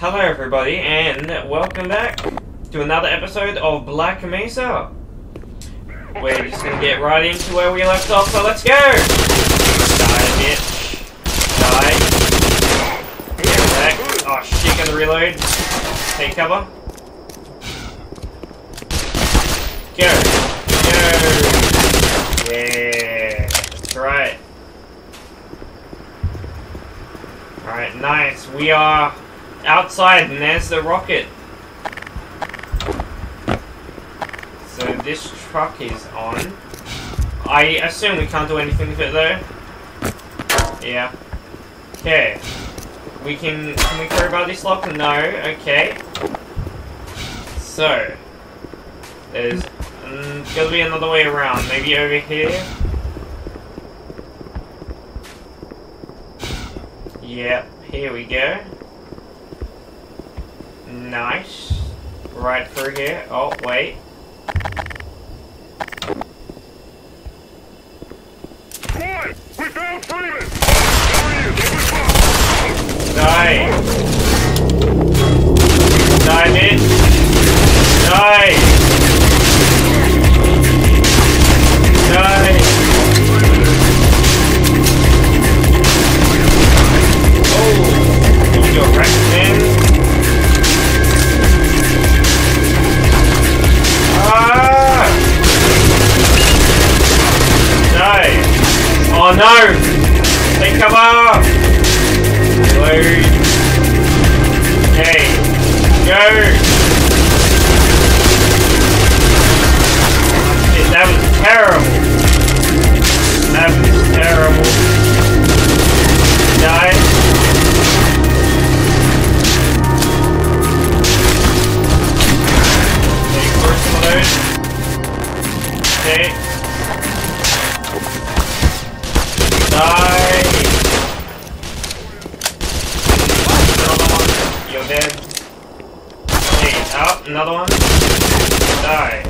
Hello everybody, and welcome back to another episode of Black Mesa. We're just gonna get right into where we left off, so let's go! Die, bitch. Die. Get back. Oh shit, gonna reload. Take cover. Go! Go! Yeah! That's right. Alright, nice. We are outside, and there's the rocket. So this truck is on. I assume we can't do anything with it though. Yeah. Okay. We can we crowbar this lock? No. Okay. So there's gotta be another way around. Maybe over here. Yep. Here we go. Nice. Right through here. Oh, wait. Boy, we found Freeman! Die. Die, bitch. Die. Die. Oh, you got wrecked, man. Oh no! They come up! Load. Okay. Go! Shit, that was terrible. That was terrible. Die. Okay, first load. Okay. Die! Another one. You're dead. Okay, up. Another one. Die.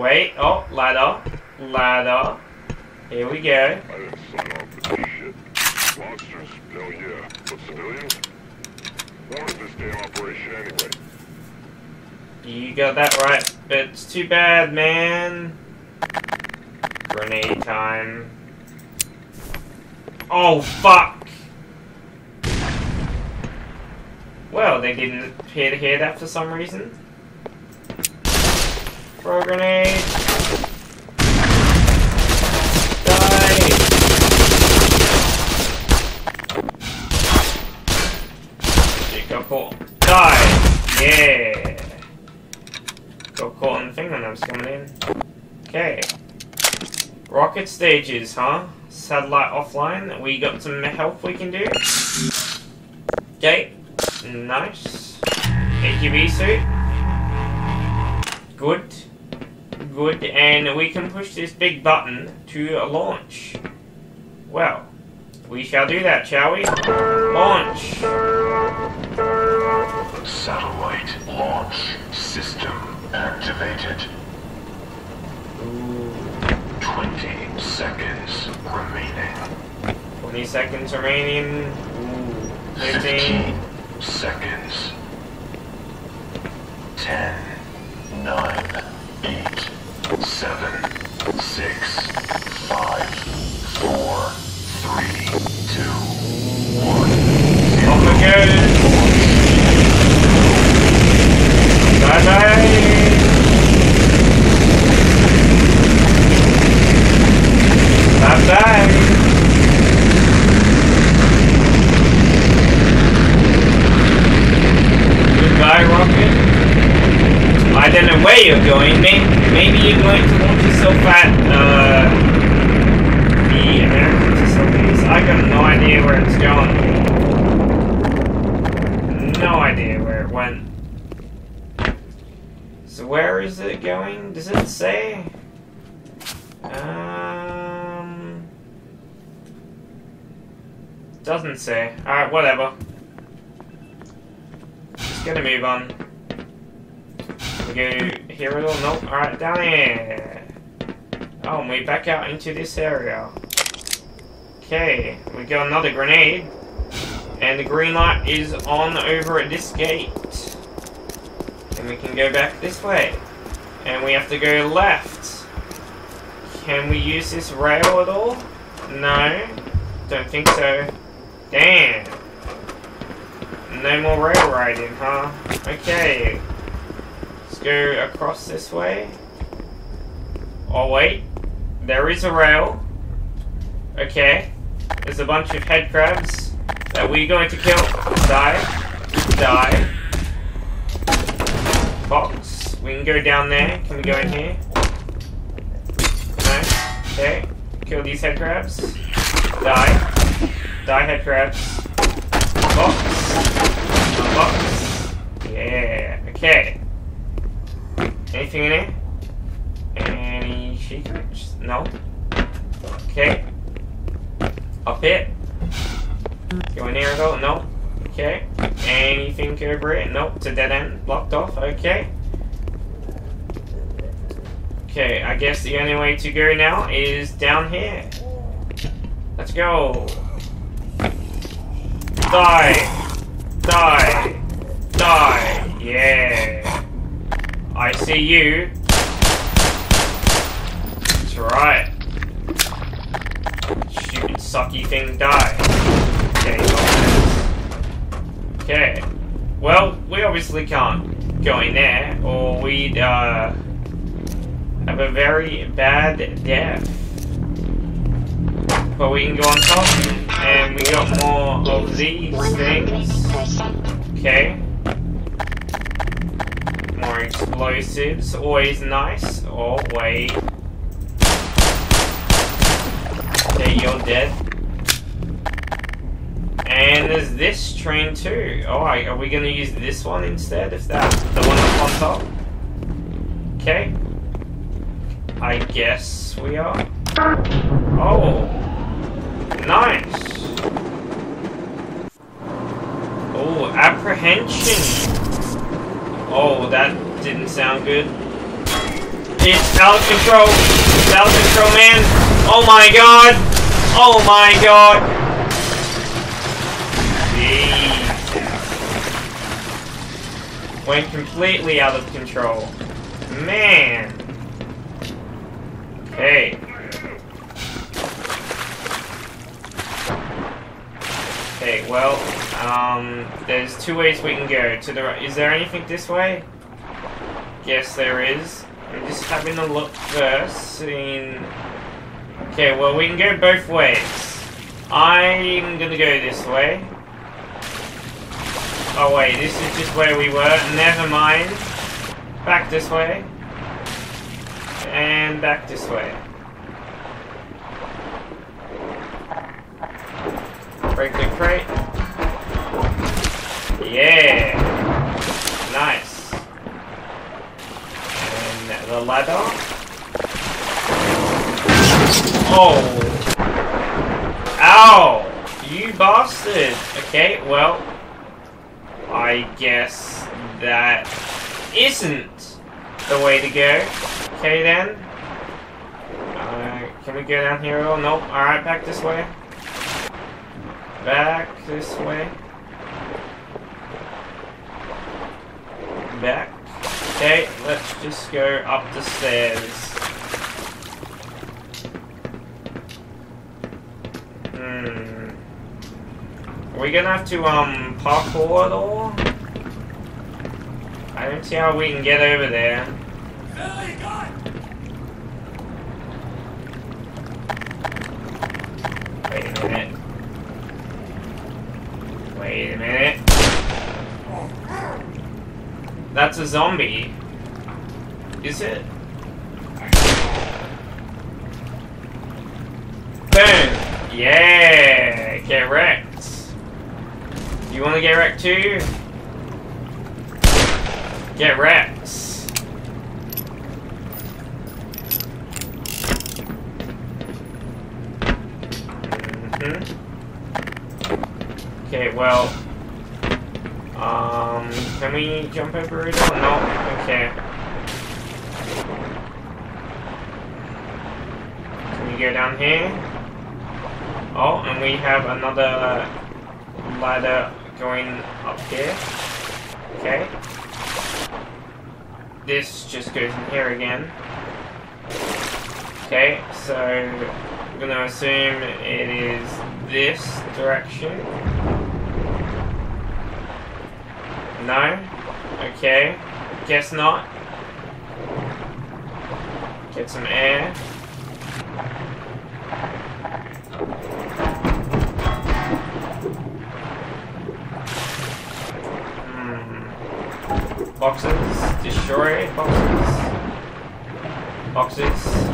Wait. Oh, ladder. Ladder. Here we go. I didn't sign off for this shit. Monsters? Hell yeah. But civilians? Wanted this damn operation anyway. You got that right, but it's too bad, man. Grenade time. Oh, fuck! Well, they didn't appear to hear that for some reason. Throw a grenade. Die! It got caught. Die! Yeah! Got caught in the thing when I was coming in. Okay. Rocket stages, huh? Satellite offline. We got some help we can do. Okay. Nice. AQB suit. Good. Good. And we can push this big button to launch. Well, we shall do that, shall we? Launch. Satellite launch system activated. 20 seconds remaining. 20 seconds remaining. Ooh, 15 seconds. 10, 9, 8, 7, 6, 5, 4, 3, 2, 1. Off we go! Bye bye! I'm back! Goodbye, rocket. I don't know where you're going. Maybe you're going to launch yourself at, the American facilities. I got no idea where it's going. No idea where it went. So where is it going? Does it say? Doesn't say. Alright, whatever. Just gonna move on. We go here at all? Nope. Alright, down here. Oh, and we back out into this area. Okay, we got another grenade. And the green light is on over at this gate. And we can go back this way. And we have to go left. Can we use this rail at all? No. Don't think so. Damn. No more rail riding, huh? Okay. Let's go across this way. Oh wait. There is a rail. Okay. There's a bunch of head crabs that we're going to kill. Die. Box. We can go down there. Can we go in here? No. Okay. Kill these head crabs. Die. Die head crabs. Box. Yeah. Okay. Anything in here? Any secrets? No. Okay. Up it. Go in here though? No. Okay. Anything over it? Nope. It's a dead end. Blocked off. Okay. Okay. I guess the only way to go now is down here. Let's go. Die. Die. Die. Yeah. I see you. That's right. Stupid sucky thing, die. Okay, guys. Okay. Well, we obviously can't go in there, or we'd, have a very bad death. But we can go on top, and we got more of these things. Okay. More explosives, always nice. Oh, wait. Okay, you're dead. And there's this train too. Alright, are we gonna use this one instead, if that's the one that's on top? Okay. I guess we are. Oh. Nice. Oh, apprehension. Oh, that didn't sound good. It's out of control. It's out of control, man. Oh my god! Oh my god! Jesus. Went completely out of control. Man! Okay. Okay, well, there's two ways we can go. To the right. Is there anything this way? Yes, there is. I'm just having a look first, seeing. Okay, well, we can go both ways. I'm gonna go this way. Oh, wait, this is just where we were. Never mind. Back this way. And back this way. Break the crate. Yeah! Nice. And the ladder. Oh. Ow! You bastard! Okay, well, I guess that isn't the way to go. Okay then. Can we go down here at all? Nope. Alright, back this way. Back this way. Back. Okay, let's just go up the stairs. Are we gonna have to, parkour at all? I don't see how we can get over there. Wait a minute. Wait a minute. That's a zombie. Is it? Boom! Yeah! Get wrecked. You want to get wrecked too? Get wrecked. Okay, well, can we jump over it or not? Okay. Can we go down here? Oh, and we have another ladder going up here. Okay. This just goes in here again. Okay, so I'm going to assume it is this direction. No? Okay. Guess not. Get some air. Boxes. Destroy boxes. Boxes.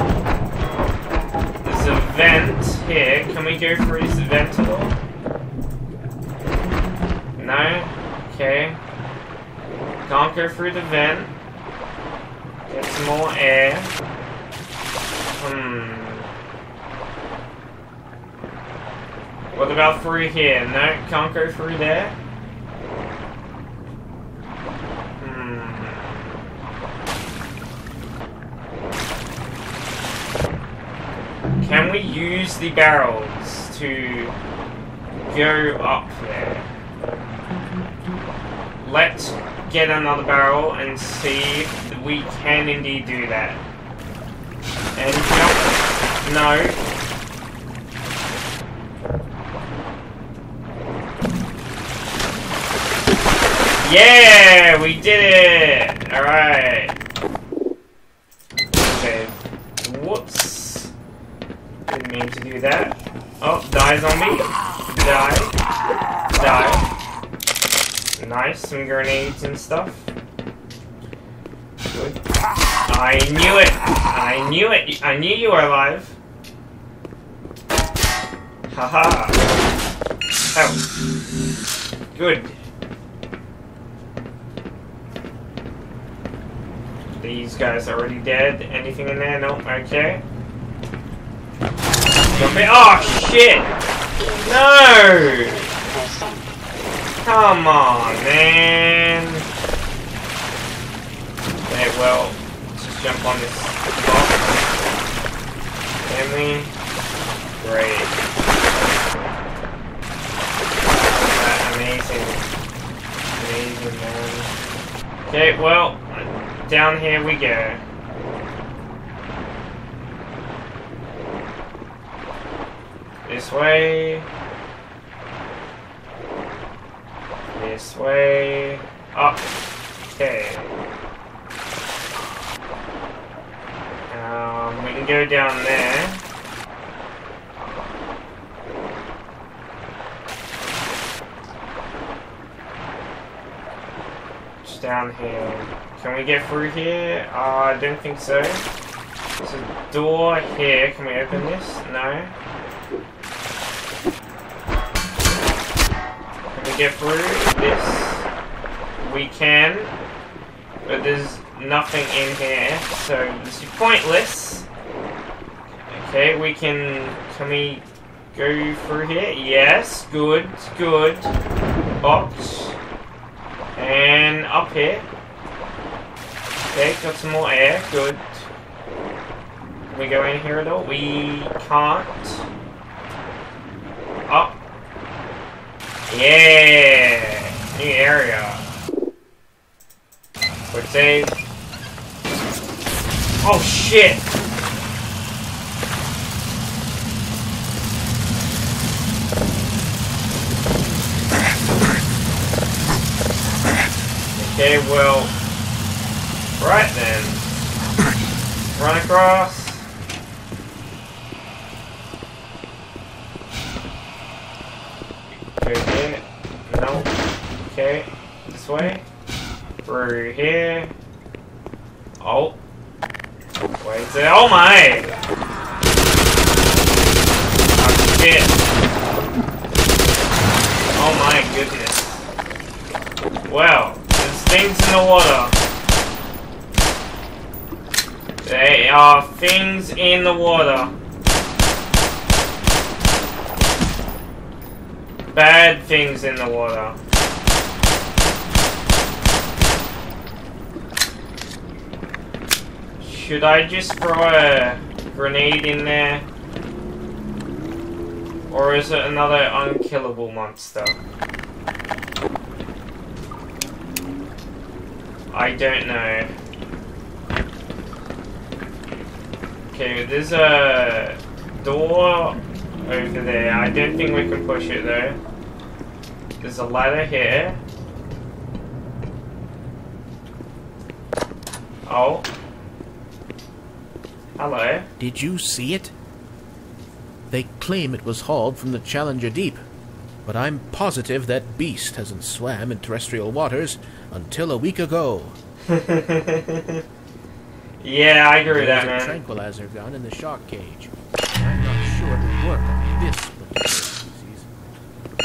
There's a vent here. Can we go through this vent at all? No? Okay. Can't go through the vent. Get some more air. What about through here? No, can't go through there. Can we use the barrels to go up there? Let's get another barrel and see if we can indeed do that. And jump. No. Yeah, we did it! Alright. Okay. Whoops. Didn't mean to do that. Oh, dies on me. Die. Die. Nice, some grenades and stuff. Good. I knew it! I knew it! I knew you were alive. Haha. Oh. Good. These guys are already dead. Anything in there? Nope. Okay. Oh shit! No! Come on, man! Okay, well, let's just jump on this box. Can we? Great. Amazing. Amazing, man. Okay, well, down here we go. This way. This way. Up. Okay. We can go down there. Just down here. Can we get through here? I don't think so. There's a door here. Can we open this? No. Get through this. We can, but there's nothing in here, so this is pointless. Okay, we can we go through here? Yes, good, good. Box. And up here. Okay, got some more air, good. Can we go in here at all? We can't. Up. Yeah! New area. Quick save. Oh shit! Okay, well... Right then. Run across. No. Okay. This way. Through here. Oh. Wait. Oh my! Oh shit! Oh my goodness. Wow. There's things in the water. They are things in the water. Bad things in the water. Should I just throw a grenade in there? Or is it another unkillable monster? I don't know. Okay, there's a door over there. I don't think we can push it though. There's a ladder here. Oh. Hello. Did you see it? They claim it was hauled from the Challenger Deep, but I'm positive that beast hasn't swam in terrestrial waters until a week ago. Yeah, I agree with that, man. A tranquilizer gun in the shark cage. I'm not sure it would work on this particular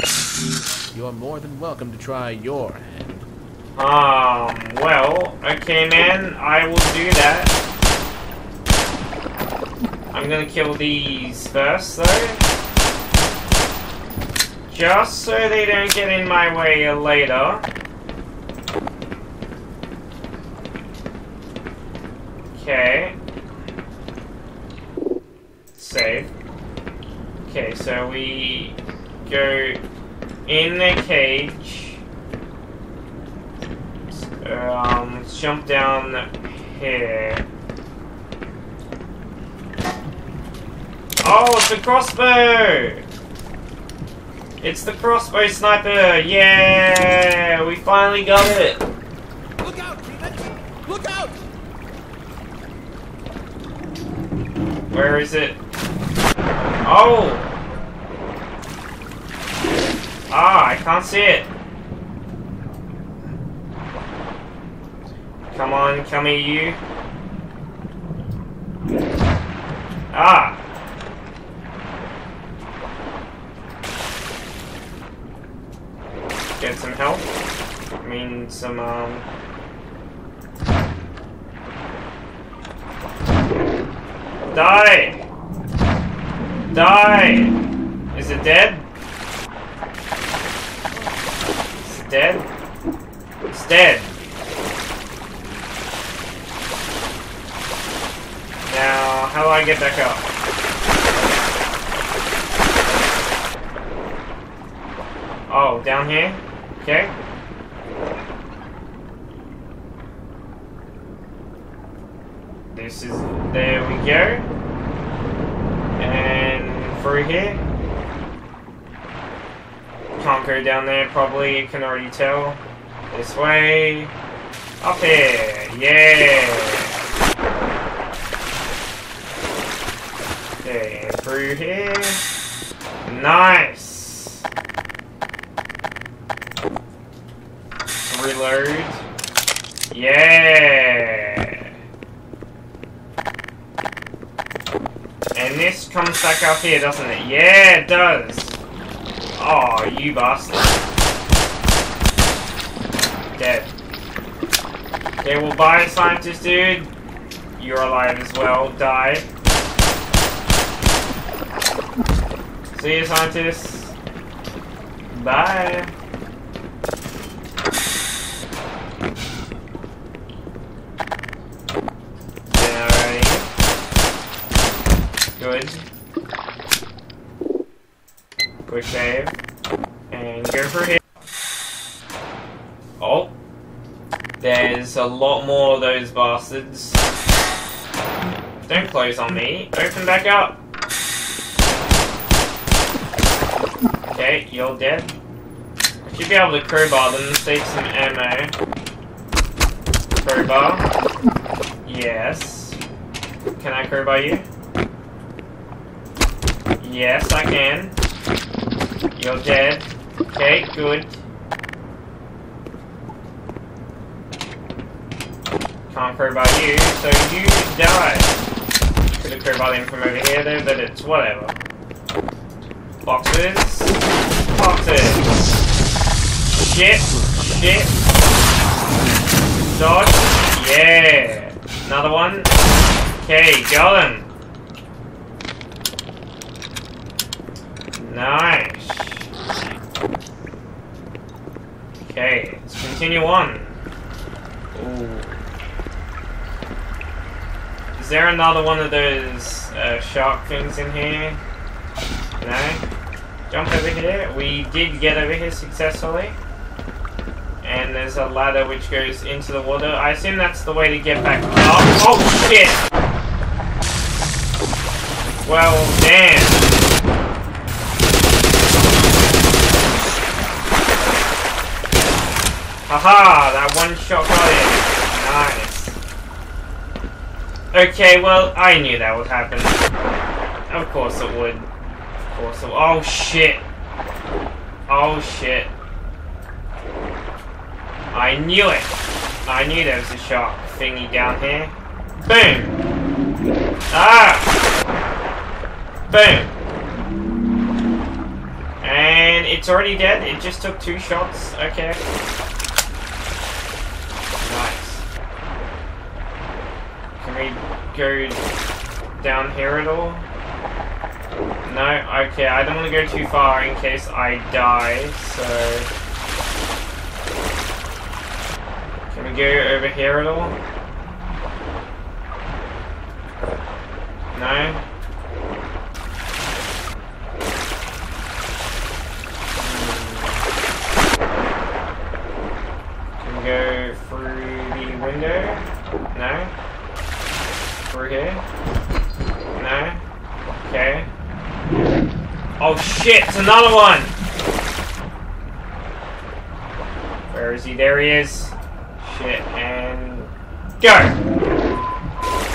species. You're more than welcome to try your hand. Well, okay, man. I will do that. I'm gonna kill these first, though. Just so they don't get in my way later. Okay. Save. Okay, so we go in the cage. Let's jump down here. Oh, it's the crossbow! It's the crossbow sniper! Yeah! We finally got it! Look out, Freeman! Look out! Where is it? Oh! Ah, I can't see it! Come on, come here, you! Ah! Get some help. I mean, some, Die! Die! Is it dead? Is it dead? It's dead. Now, how do I get back up? Oh, down here? Okay. This is... There we go. And through here. Can't go down there, probably. You can already tell. This way. Up here. Yeah. Okay, and through here. Nice. Reload. Yeah! And this comes back up here, doesn't it? Yeah, it does! Oh, you bastard. Dead. Okay, well, bye, scientist dude. You're alive as well. Die. See you, scientist. Bye. Good. Quick save. And go for here. Oh. There's a lot more of those bastards. Don't close on me. Open back up. Okay, you're dead. I should be able to crowbar them, save some ammo. Crowbar. Yes. Can I crowbar you? Yes, I can. You're dead. Okay, good. Can't crowbar you, so you die. Could have crowbarred him from over here though, but it's whatever. Boxes. Boxes. Shit. Shit. Dodge. Yeah. Another one. Okay, got him. Nice. Okay, let's continue on. Ooh. Is there another one of those shark things in here? No? jump over here. We did get over here successfully. And there's a ladder which goes into the water. I assume that's the way to get back up. Oh, shit! Well, damn. Haha, that one shot got it. Nice. Okay, well, I knew that would happen. Of course it would. Of course it would. Oh, shit. Oh, shit. I knew it! I knew there was a shark thingy down here. Boom! Ah! Boom! And it's already dead, it just took 2 shots, okay. Nice. Can we go down here at all? No? Okay, I don't want to go too far in case I die, so... Can we go over here at all? No? Can we go through the window? No? Through here? No? Okay. Oh shit, it's another one! Where is he? There he is. Shit, and... Go!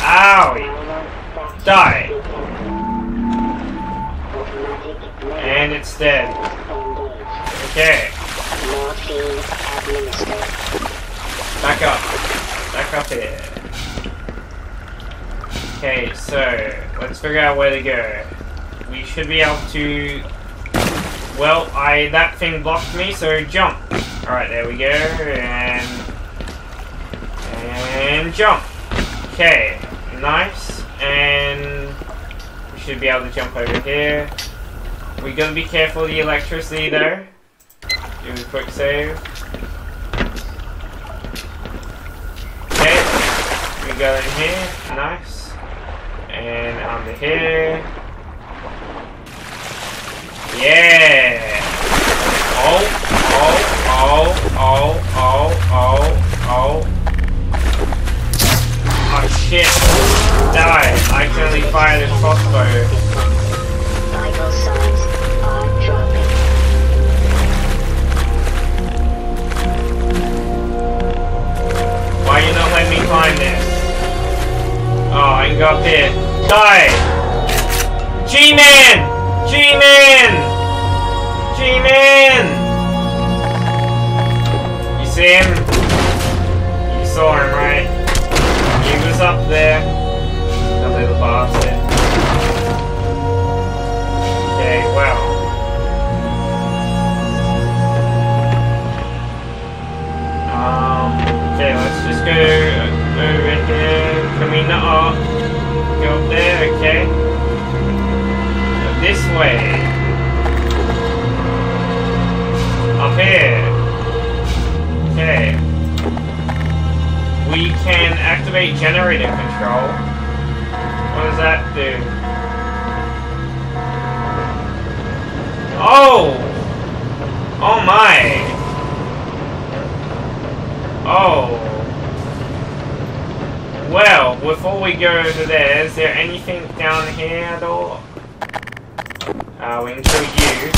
Owie! Die! And it's dead. Okay. Back up. Back up here. Okay, so... Let's figure out where to go. We should be able to... Well, that thing blocked me, so jump! Alright, there we go, and... And jump. Okay, nice. And we should be able to jump over here. We gotta be careful of the electricity though. Do a quick save. Okay, we go in here. Nice. And under here. Yeah. Oh, oh, oh, oh, oh, oh, oh. Oh shit! Die! I can only fire this crossbow. Why are you not letting me climb this? Oh, I can go up here. Die! G-Man! G-Man! G-Man! You see him? You saw him, right? He was up there. That little bastard. Okay, well. Okay, let's just go over here. Can we not go up there? Okay. Go this way. Up here. Okay. We can activate generator control. What does that do? Oh! Oh my! Oh. Well, before we go over there, is there anything down here at all? We can kill you.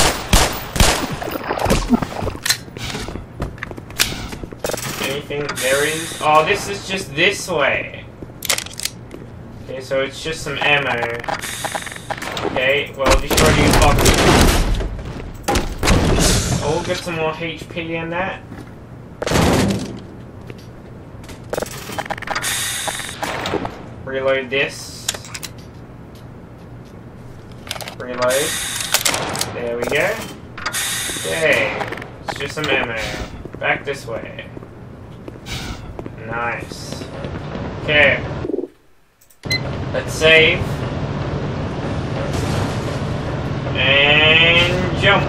Anything there is? Oh, this is just this way. Okay, so it's just some ammo. Okay, well, destroy these boxes. Oh, we'll get some more HP in that. Reload this. Reload. There we go. Okay, it's just some ammo. Back this way. Nice. Okay. Let's save. And jump.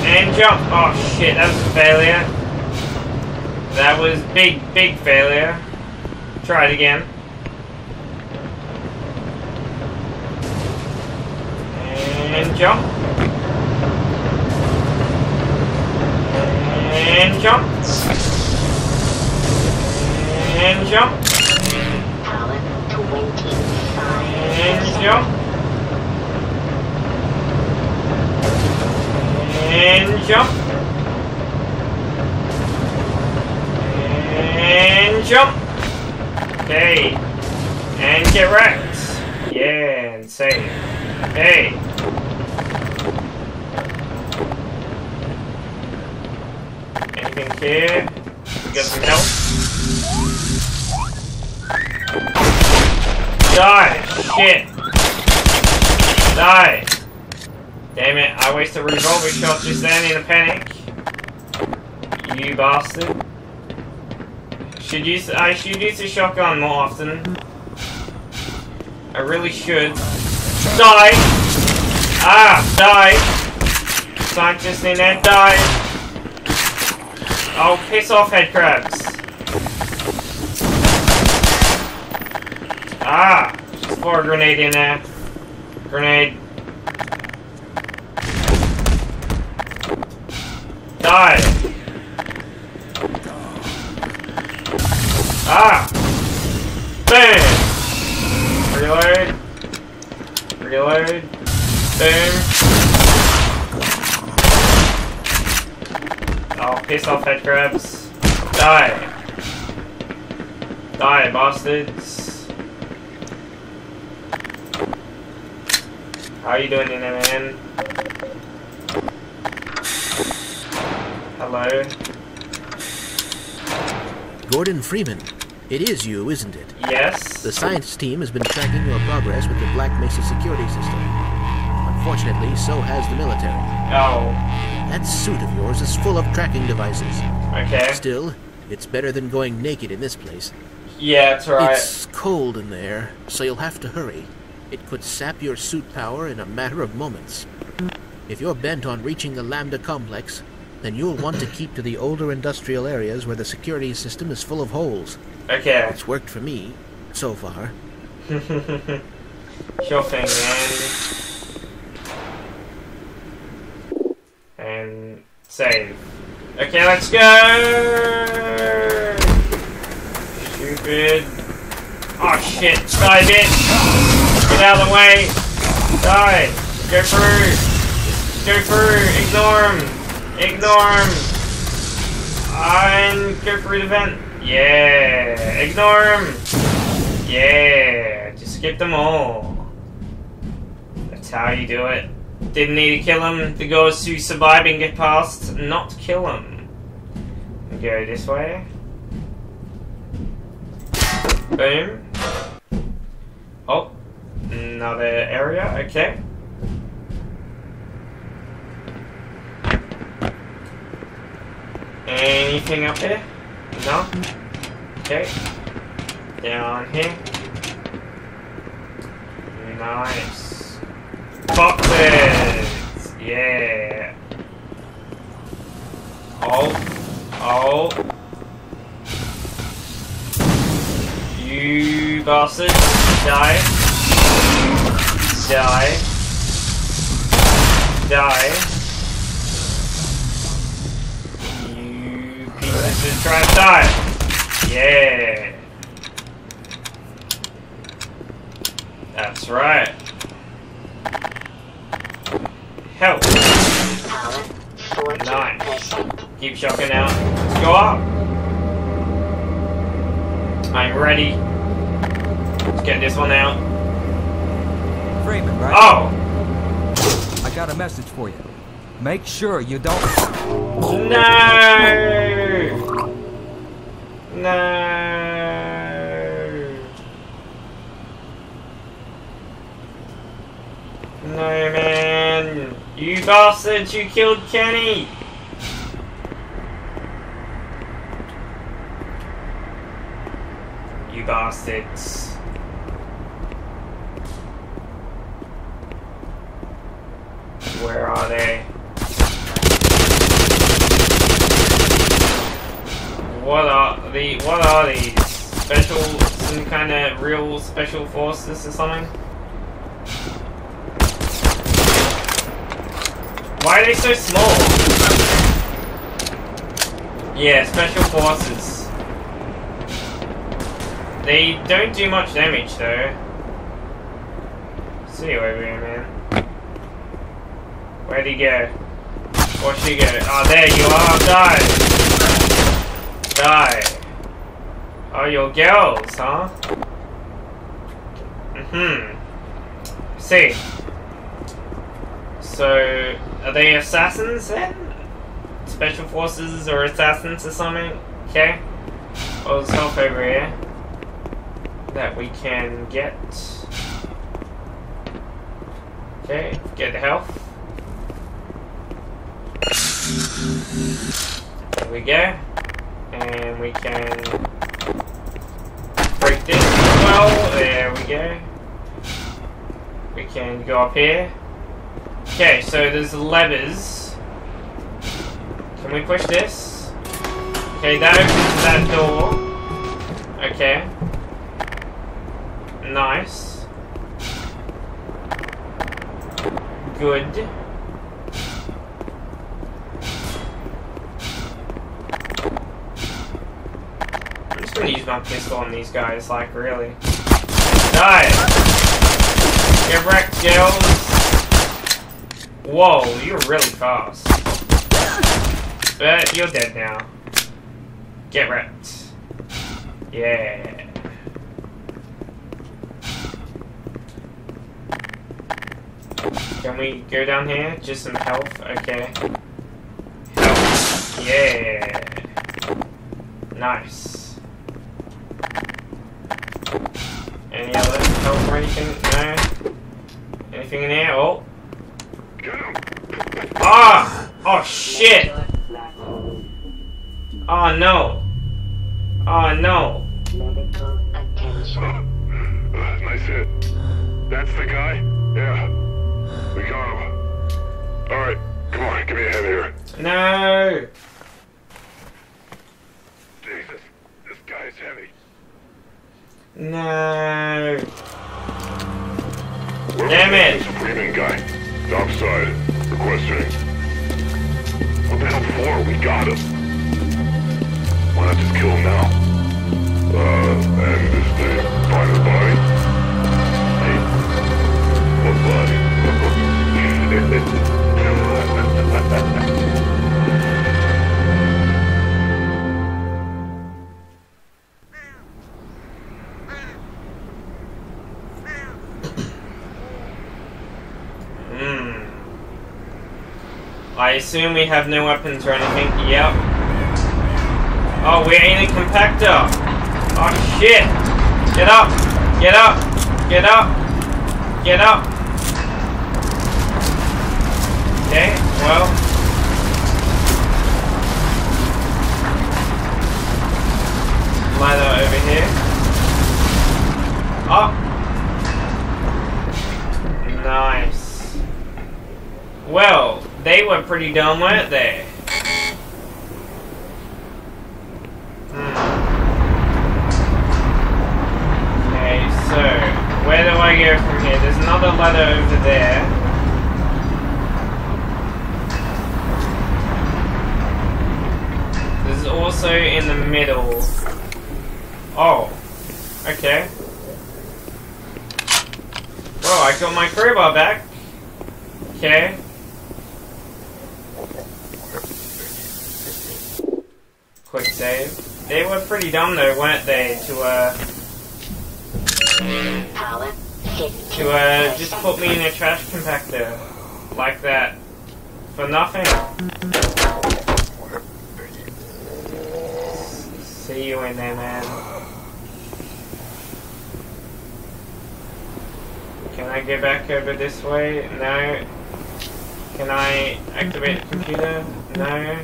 And jump. Oh shit, that was a failure. That was big, big failure. Try it again. jump, and jump, and jump, and jump, and jump, and jump. Okay, and get wrecked. Yeah, and save. Hey. Anything here? We got some help. Die! Shit! Die! Damn it! I wasted a revolver shot just then in a panic. You bastard! I should use the shotgun more often. I really should. Die! Ah! Die! Scientist in there, die! Oh, piss off, headcrabs! Ah! Just pour a grenade in there. Grenade. Die! Ah! Boom! Reload. Reload. Boom. Oh, piss off, headcrabs. Die! Die, bastards. How are you doing in there, man? Hello? Gordon Freeman. It is you, isn't it? Yes. The science team has been tracking your progress with the Black Mesa security system. Unfortunately, so has the military. Oh. That suit of yours is full of tracking devices. Okay. Still, it's better than going naked in this place. Yeah, that's right. It's cold in there, so you'll have to hurry. It could sap your suit power in a matter of moments. If you're bent on reaching the Lambda Complex, then you'll want to keep to the older industrial areas where the security system is full of holes. Okay. It's worked for me, so far. Sure thing, man. And save. Okay, let's go! Stupid. Oh shit, die bitch! Get out of the way! Die! Go through! Go through! Ignore him! Ignore him! And go through the vent. Yeah! Ignore him! Yeah! Just skip them all. That's how you do it. Didn't need to kill him. The goal is to survive and get past, not kill him. Go this way. Boom. Oh. Another area. Okay. Anything up here? No? Okay. Down here. Nice. Boxes! Yeah! Oh. Oh. You bastard. Die. Die. Die. Just try to die! Yeah! That's right. Help! Nice. Keep shocking out. Let's go up! I'm ready. Let's get this one out. Freeman, right? Oh! I got a message for you. Make sure you don't... No! No. No, man. You bastards, you killed Kenny. You bastards. Where are they? What are these? Special, some kind of real special forces or something? Why are they so small? Yeah, special forces. They don't do much damage though. See you over here, man. Where'd he go? Where'd she go? Oh, there you are! Die! Die! Oh, your girls, huh? Mm-hmm. See. So, are they assassins then? Special forces or assassins or something? Okay. Well, there's help over here that we can get. Okay, get the health. There we go. And we can break this as well. There we go. We can go up here. Okay, so there's levers. Can we push this? Okay, that opens that door. Okay. Nice. Good. I'm gonna use my pistol on these guys, like, really. Die! Get wrecked, girls! Whoa, you're really fast. But you're dead now. Get wrecked. Yeah. Can we go down here? Just some health? Okay. Health. Yeah. Nice. Any other help or anything? No. Anything in here? Oh. Ah! Oh shit! Oh no! Oh no! Nice hit. That's the guy? Yeah. We got him. Alright, come on, give me a hand here. No! Jesus, this guy's heavy. No. Damn it! Freeman guy, top side, requesting. What the hell for? We got him. Why not just kill him now? And just find his body. Hey, what body? I assume we have no weapons or anything. Yep. Oh, we're in a compactor. Oh shit! Get up! Get up! Get up! Get up! Okay, well. Ladder over here. Up! Nice. Well. They were pretty dumb, weren't they? Okay, so, where do I go from here? There's another ladder over there. There's also in the middle. Oh, okay. Well, I got my crowbar back. Okay. Quick save. They were pretty dumb though, weren't they, to just put me in a trash compactor like that for nothing. See you in there, man. Can I go back over this way? No. Can I activate the computer? No.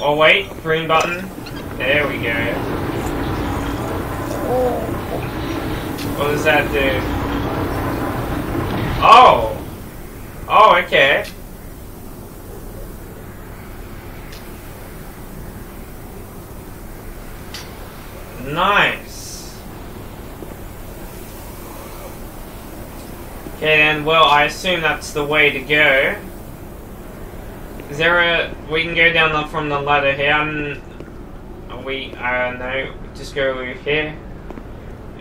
Oh wait, green button. There we go. What does that do? Oh! Oh, okay. Nice. Okay then, well, I assume that's the way to go. Is there a... We can go down the, from the ladder here. I don't know. Just go over here.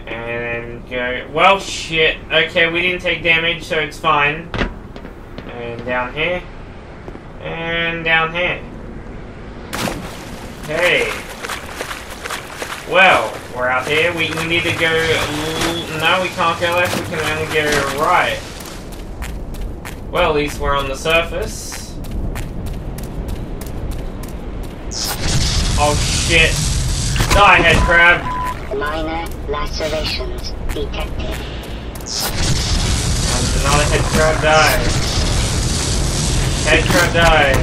And then go... Well, shit. Okay, we didn't take damage, so it's fine. And down here. And down here. Hey. Well, we're out here. We need to go... No, we can't go left. We can only go right. Well, at least we're on the surface. Oh, shit. Die, head crab. Minor lacerations detected. And another head crab died. Head crab died.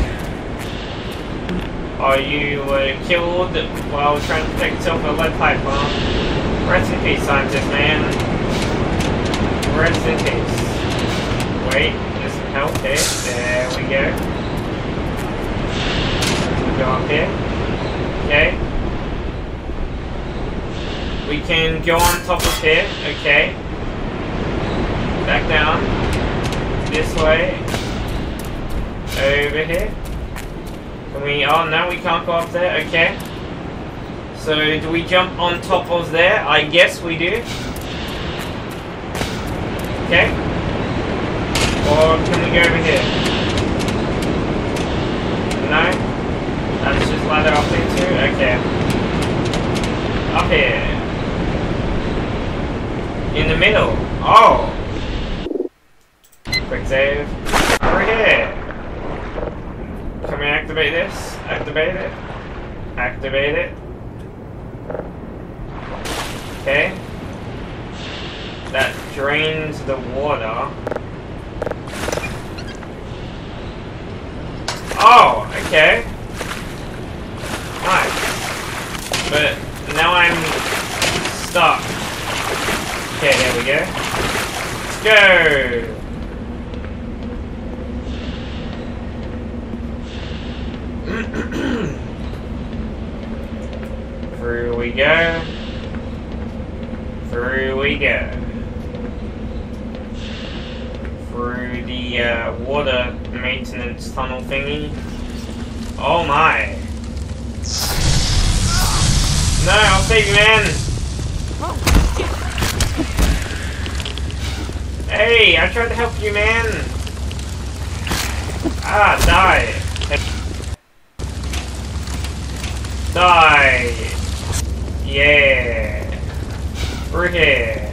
Oh, you were killed while trying to protect yourself with a lead pipe bomb. Rest in peace, scientist man. Rest in peace. Wait, there's some help here. There we go. We go up here. Okay. We can go on top of here. Okay. Back down. This way. Over here. Can we... Oh, no, we can't go up there. Okay. So, do we jump on top of there? I guess we do. Okay. Or can we go over here? No. That's just ladder up there too? Okay. Up here. In the middle. Oh! Quick save. Over here! Can we activate this? Activate it. Activate it. Okay. That drains the water. Oh, okay. Nice. But now I'm stuck. Okay, there we go. Let's go! Through we go. Through we go. Through the water maintenance tunnel thingy. Oh my. No, I'll save you, man. Hey, I tried to help you, man. Ah, die. Die! Yeah! We're here!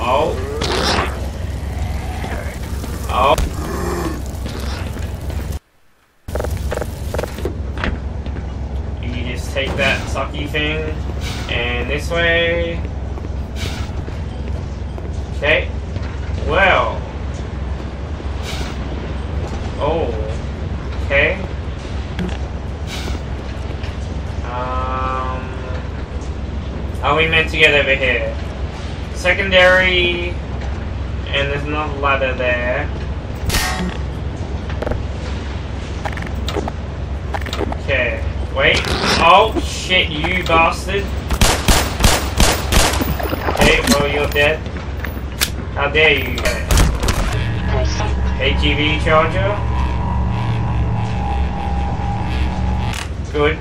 Oh! Oh! You just take that sucky thing, and this way... Okay. Well... Oh. Okay. Are we meant to get over here? Secondary, and there's another ladder there. Okay, wait. Oh shit, you bastard. Okay, well you're dead. How dare you guys? ATV charger. Good.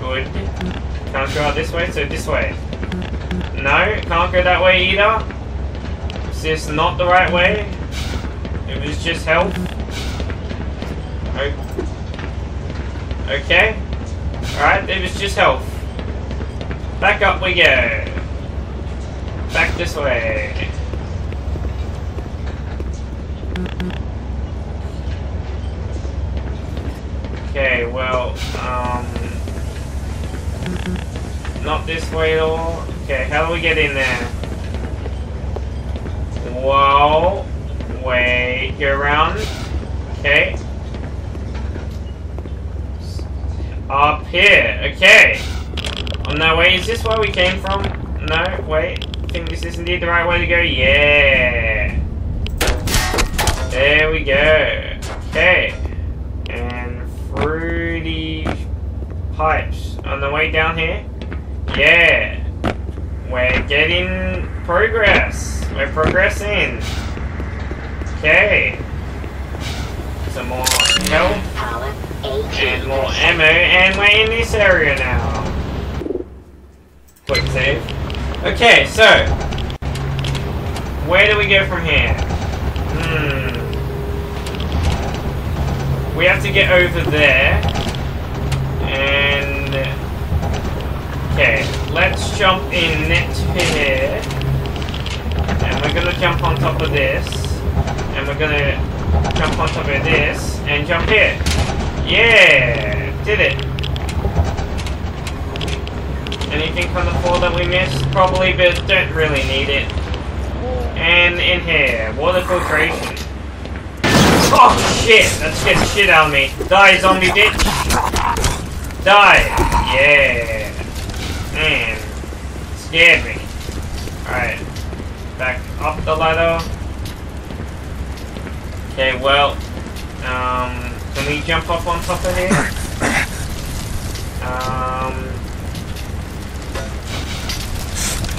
Good. Can't go out this way, so this way. No, can't go that way either. Is this not the right way? It was just health. Okay. Alright, it was just health. Back up we go. Back this way. Okay, well, not this way at all. Okay, how do we get in there? Whoa. Wait, go around. Okay. Up here. Okay. On that way, is this where we came from? No, wait. I think this is indeed the right way to go. Yeah. There we go. Okay. And through the pipes. On the way down here. Yeah, we're getting progress. We're progressing. Okay. Some more health. And a little ammo, and we're in this area now. Quick save. Okay, so where do we go from here? We have to get over there. And okay, let's jump in here. And we're gonna jump on top of this. And we're gonna jump on top of this and jump here. Yeah! Did it! Anything from the floor that we missed? Probably, but don't really need it. And in here, water filtration. Oh shit! That's getting shit out of me. Die, zombie bitch! Die! Yeah! Man. Scared me. Alright. Back up the ladder. Okay, well. Can we jump up on top of here?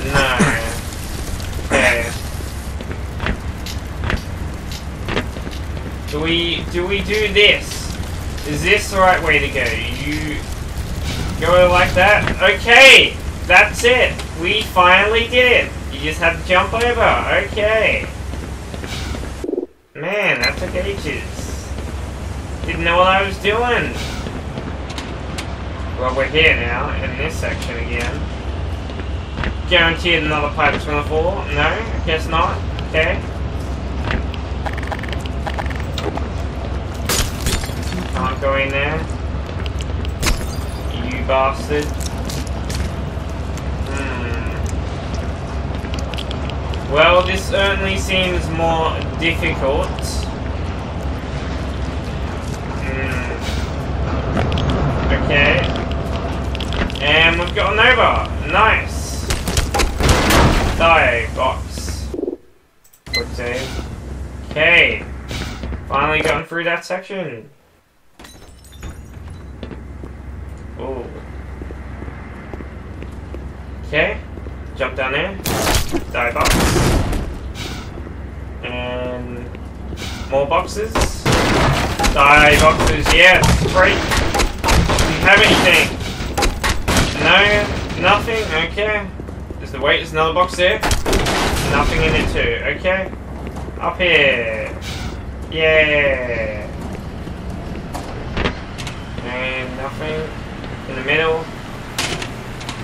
No. Okay. Do we do this? Is this the right way to go? You go like that? Okay! That's it! We finally did it! You just have to jump over. Okay. Man, that took ages. Didn't know what I was doing. Well, we're here now, in this section again. Guaranteed another pipe's gonna fall. No, I guess not. Okay. Can't go in there. You bastard. Well, this certainly seems more difficult. Okay. And we've got an over. Nice. Die, box. Quick save. Okay. Finally gotten through that section. Ooh. Okay. Jump down there. Die, box. And more boxes. Die, boxes. Yes. Great. Have anything? No, nothing. Okay. Just wait. There's another box there. Nothing in it too. Okay. Up here. Yeah. And nothing in the middle.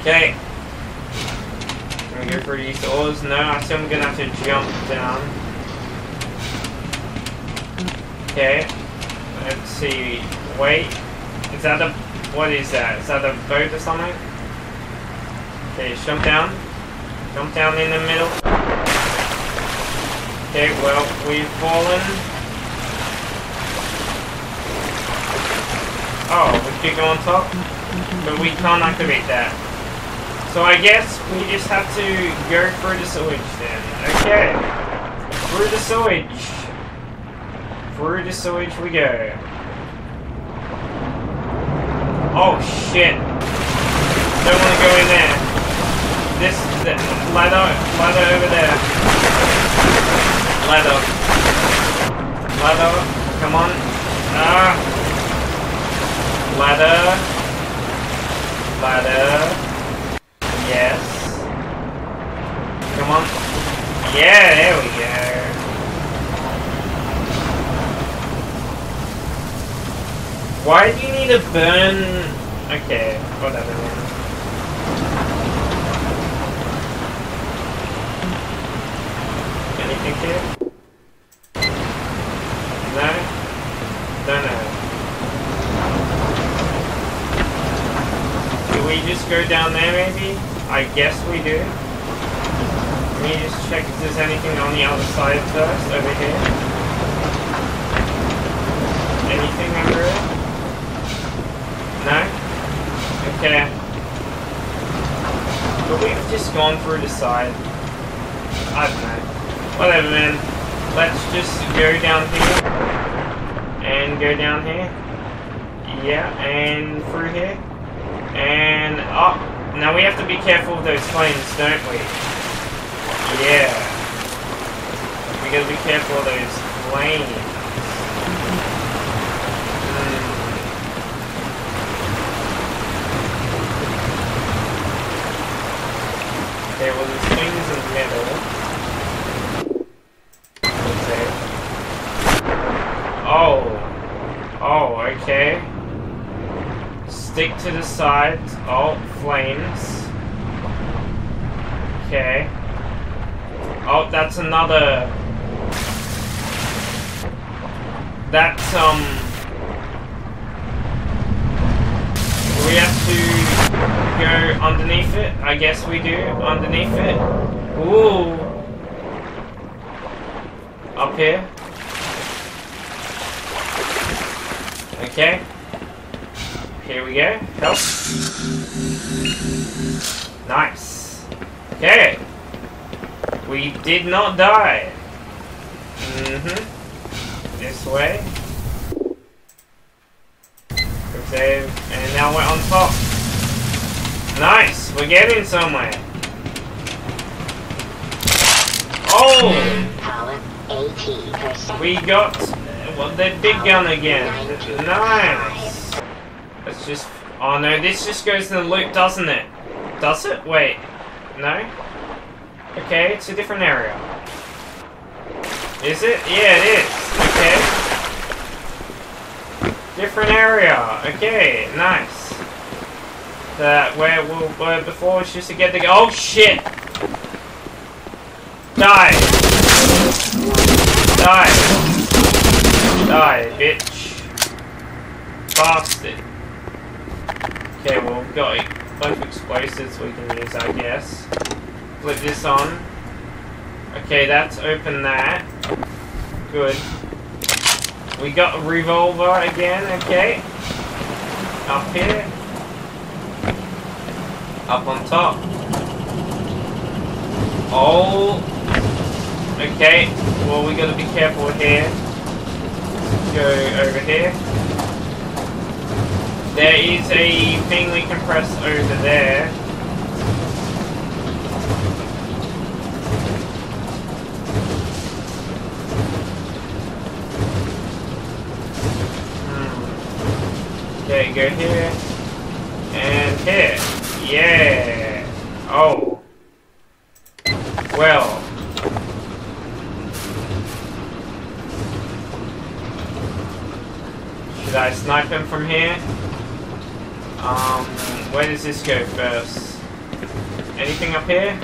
Okay. Can we go through these doors? No. I think I'm gonna have to jump down. Okay. Let's see. Wait. Is that the? What is that? Is that a boat or something? Okay, jump down. Jump down in the middle. Okay, well, we've fallen. Oh, we could go on top. But we can't activate that. So I guess we just have to go through the sewage then. Okay. Through the sewage. Through the sewage we go. Oh shit! Don't want to go in there. This ladder over there. Ladder. Come on. Ah. Ladder. Yes. Come on. Yeah. There we go. Why do you need a burn? Okay, whatever. Anything here? No? Don't know. Do we just go down there maybe? I guess we do. Let me just check if there's anything on the other side first, over here. Anything under it? No? Okay. But we've just gone through the side. I don't know. Whatever, man. Let's just go down here. And go down here. Yeah, and through here. And up. Now we have to be careful of those planes, don't we? Yeah. We gotta be careful of those planes. Oh, okay. Stick to the sides. Oh, flames. Okay. Oh, that's another... That's, We have to go underneath it. I guess we do. Underneath it. Ooh. Up here. Okay. Here we go. Help. Nice. Okay. We did not die. Mm-hmm. This way. Save. And now we're on top. Nice. We're getting somewhere. Oh! We got... Well, the big gun again. Nice. Let's just... Oh no, this just goes in the loop, doesn't it? Does it? Wait. No? Okay, it's a different area. Is it? Yeah, it is. Okay. Different area. Okay, nice. That where we were before was just to get the... Oh shit! Die! Die! Die, bitch. Bastard. Okay, well, we've got a bunch of explosives we can use, I guess. Flip this on. Okay, that's open that. Good. We got a revolver again, okay. Up here. Up on top. Oh. Okay, well, we gotta be careful here. Go over here. There is a thing we can press over there. Okay, go here. And here. Yeah. Oh. Well. Should I snipe him from here? Where does this go first? Anything up here?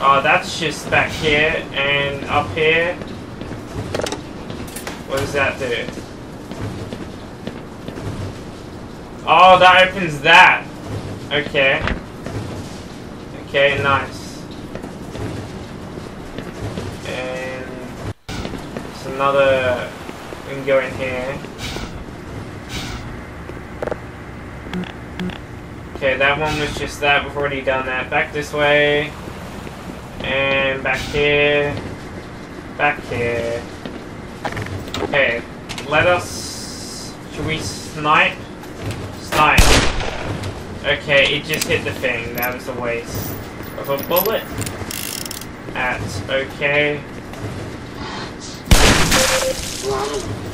Oh, that's just back here and up here. What does that do? Oh, that opens that! Okay. Okay, nice. Another... We can go in here. Okay, that one was just that. We've already done that. Back this way. And back here. Back here. Okay. Let us... Should we snipe? Snipe. Okay, it just hit the thing. That was a waste of a bullet. That's okay.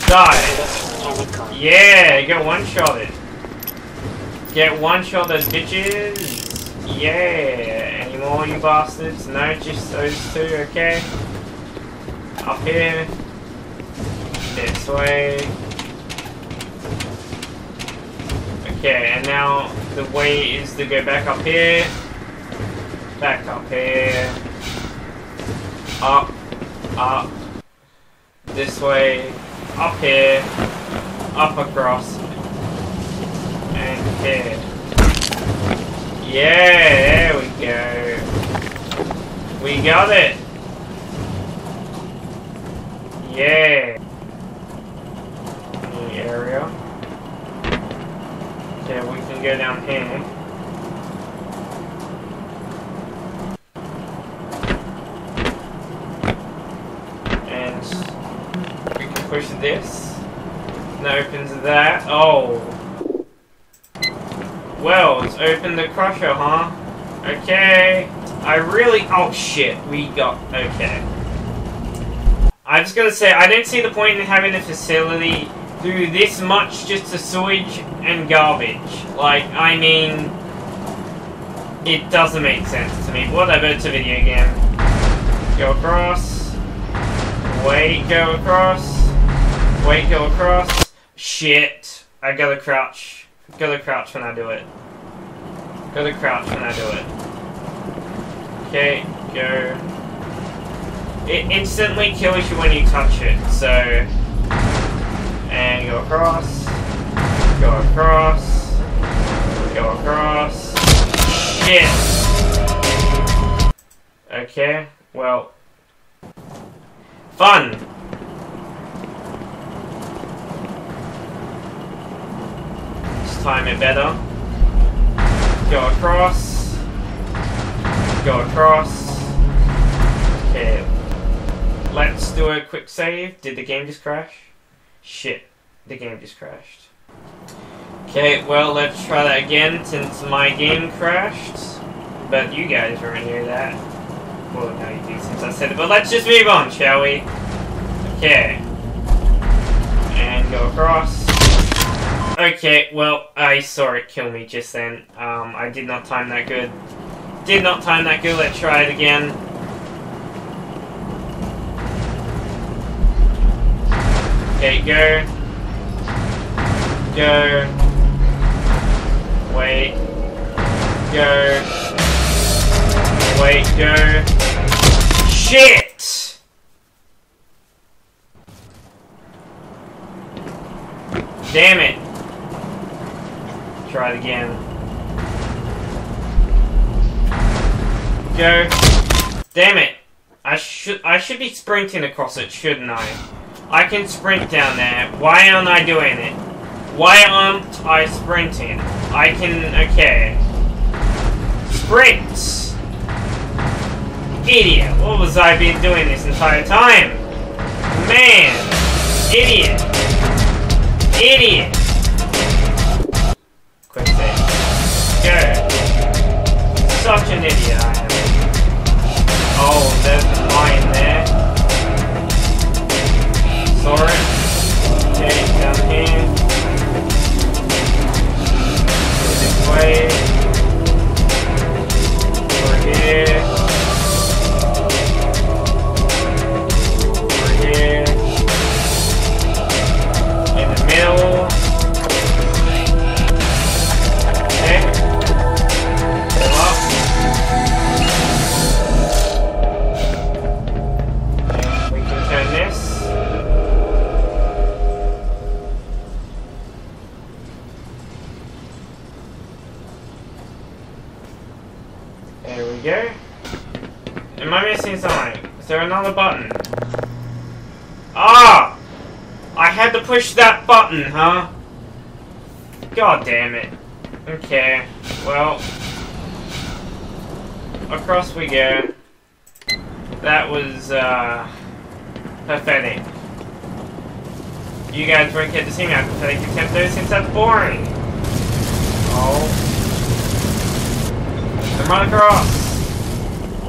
Die! Yeah, get one-shotted. Get one-shotted, bitches! Yeah! Any more, you bastards? No, just those two, okay? Up here. This way. Okay, and now the way is to go back up here. Back up here. Up. Up. This way, up here, up across, and here. Yeah, there we go. We got it. Yeah. New area. Okay, we can go down here. Push this, and that opens that. Oh, well, it's opened the crusher, huh? Okay, I really. Oh shit, we got. Okay, I just gotta say, I don't see the point in having a facility do this much just to sewage and garbage. Like, I mean, it doesn't make sense to me. Whatever, it's a video game. Go across. Wait, go across. Wait, go across. Shit. I gotta crouch. Gotta crouch when I do it. Gotta crouch when I do it. Okay, go. It instantly kills you when you touch it, so... And go across. Go across. Go across. Shit! Okay, well... Fun! Let's time it better. Go across. Go across. Okay. Let's do a quick save. Did the game just crash? Shit. The game just crashed. Okay, well, let's try that again since my game crashed. But you guys won't hear that. Well, now you do since I said it. But let's just move on, shall we? Okay. And go across. Okay, well, I saw it kill me just then. I did not time that good. Did not time that good. Let's try it again. Okay, go. Go. Wait. Go. Wait, go. Shit! Damn it. Try it again. Go. Damn it. I should be sprinting across it, shouldn't I? I can sprint down there. Why aren't I doing it? Why aren't I sprinting? I can... Okay. Sprint! Idiot. What was I been doing this entire time? Man. Idiot. Idiot. Quick save. Go. Such an idiot I am. Oh, there's a mine there. Saw it. Okay, down here. Go this way. Over here. Over here. In the middle. Is there another button? Ah! I had to push that button, huh? God damn it. Okay, well... Across we go. That was, pathetic. You guys won't get to see me how pathetic you kept those since that's boring! Oh. And run across!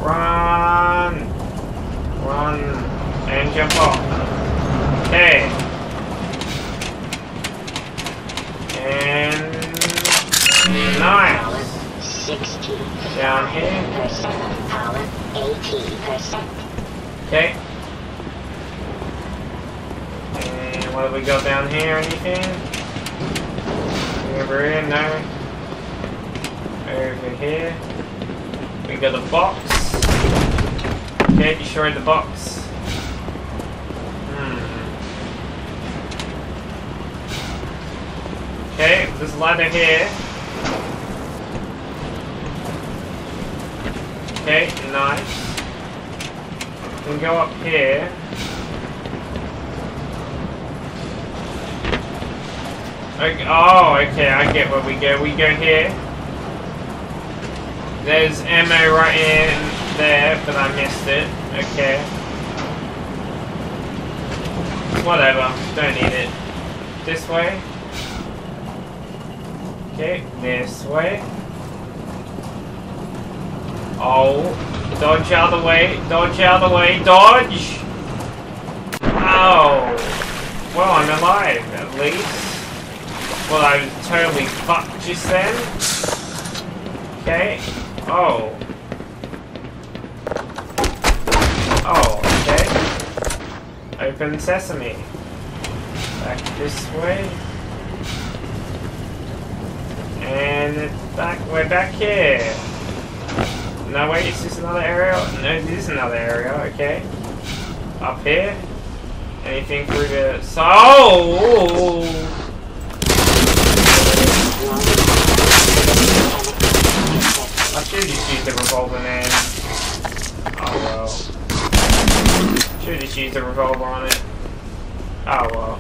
Run! Run and jump off. Okay. And nice. Down here. Okay. And what have we got down here? Anything? Over here? No. Over here. We got a box. Okay, destroyed the box. Hmm. Okay, there's a ladder here. Okay, nice. We can go up here. Okay, oh, okay, I get where we go. We go here. There's ammo right in there, but I missed it. Okay. Whatever. Don't need it. This way. Okay, this way. Oh. Dodge out of the way. Dodge out of the way. Dodge! Oh. Well, I'm alive, at least. Well, I was totally fucked just then. Okay. Oh. Oh, okay. Open sesame. Back this way. And back, we're back here. No, wait, is this another area? No, this is another area, okay. Up here. Anything through the... So I should just use the revolver, man. Oh, well. Should just use the revolver on it. Oh, well.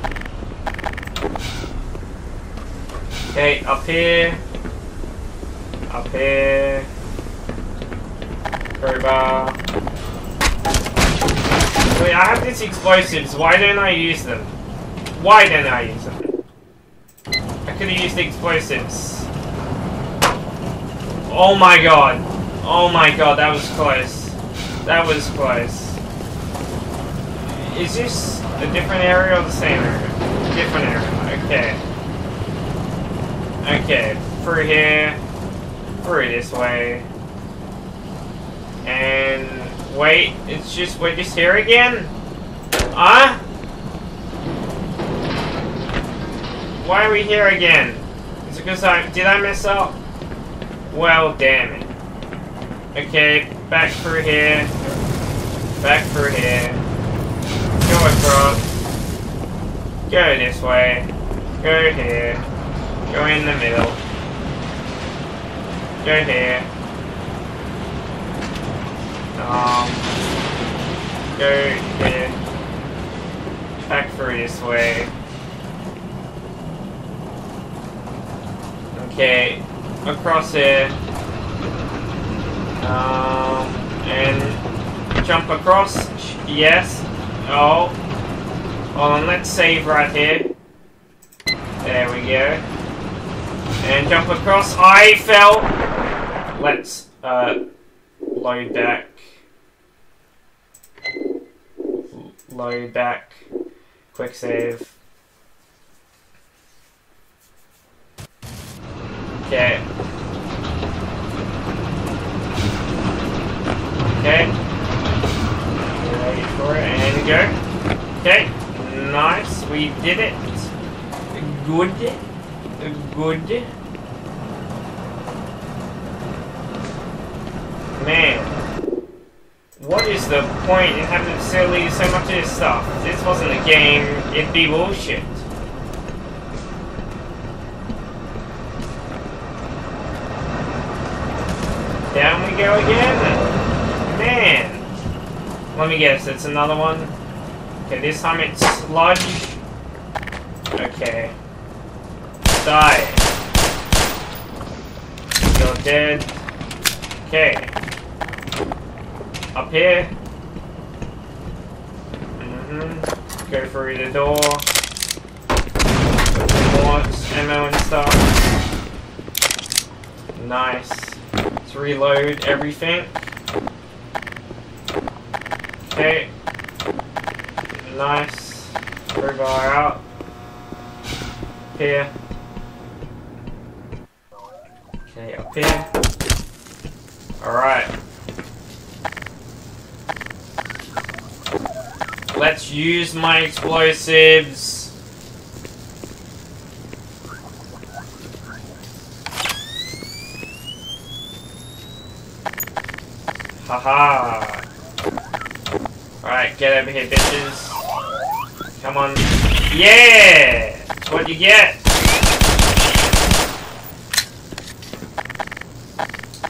Okay, up here. Up here. Crowbar. Wait, I have these explosives. Why don't I use them? Why don't I use them? I could have used the explosives. Oh my god. Oh my god, that was close. That was close. Is this a different area or the same area? Different area, okay. Okay, through here, through this way. And wait, it's just, we're just here again? Huh? Why are we here again? Is it because did I mess up? Well, damn it. Okay, back through here. Back through here. Go across. Go this way. Go here. Go in the middle. Go here. Go here. Back through this way. Okay. Across here, and jump across, yes, oh, hold on, let's save right here, there we go, and jump across, I fell, let's, load back, quick save. Okay. Okay. Wait for it, and we go. Okay. Nice, we did it. Good. Good. Man. What is the point in having to sell you so much of this stuff? If this wasn't a game, it'd be bullshit. Down we go again. Man. Let me guess, it's another one. Okay, this time it's sludge. Okay. Die. You're dead. Okay. Up here. Mm-hmm. Go through the door. More ammo and stuff. Nice. Reload everything. Okay. Nice. Crowbar out. Here. Okay, up here. Alright. Let's use my explosives. Haha! Alright, get over here, bitches. Come on. Yeah! That's what you get!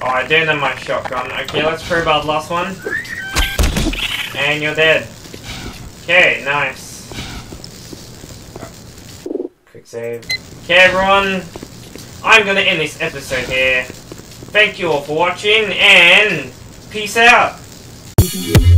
Oh, I don't have my shotgun. Okay, let's crowbar the last one. And you're dead. Okay, nice. Quick save. Okay, everyone. I'm gonna end this episode here. Thank you all for watching, and... peace out!